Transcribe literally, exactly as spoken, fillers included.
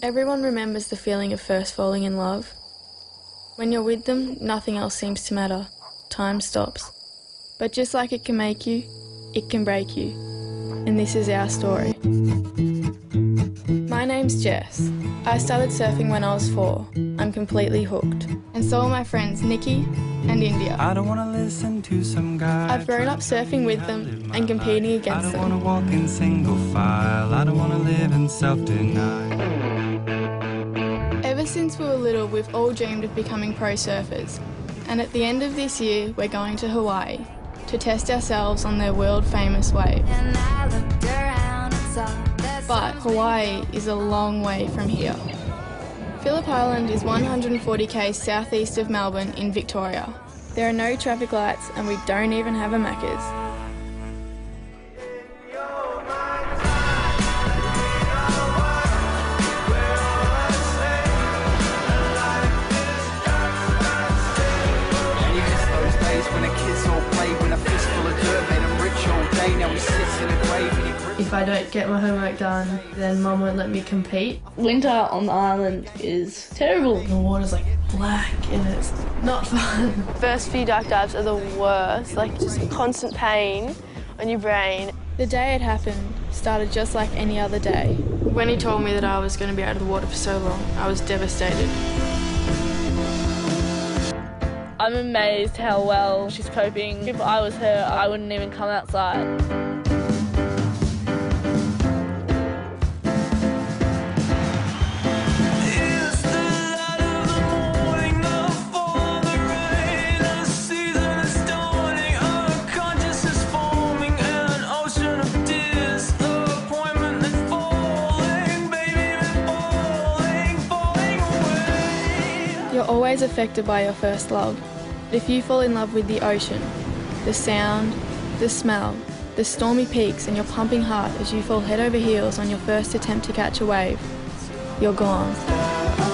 Everyone remembers the feeling of first falling in love. When you're with them, nothing else seems to matter. Time stops. But just like it can make you, it can break you. And this is our story. My name's Jess. I started surfing when I was four. I'm completely hooked. And so are my friends Nikki and India. I don't want to listen to some guy. I've grown up surfing with them and competing against them. I don't want to walk in single file. I don't want to live in self-denial. Since we were little, we've all dreamed of becoming pro surfers, and at the end of this year we're going to Hawaii to test ourselves on their world famous waves. But Hawaii is a long way from here. Phillip Island is one hundred forty k's southeast of Melbourne in Victoria. There are no traffic lights and we don't even have a Maccas. If I don't get my homework done, then Mum won't let me compete. Winter on the island is terrible. The water's like black and it's not fun. First few dark dives are the worst, like just constant pain on your brain. The day it happened started just like any other day. When he told me that I was going to be out of the water for so long, I was devastated. I'm amazed how well she's coping. If I was her, I wouldn't even come outside. You're always affected by your first love. If you fall in love with the ocean, the sound, the smell, the stormy peaks and your pumping heart as you fall head over heels on your first attempt to catch a wave, you're gone.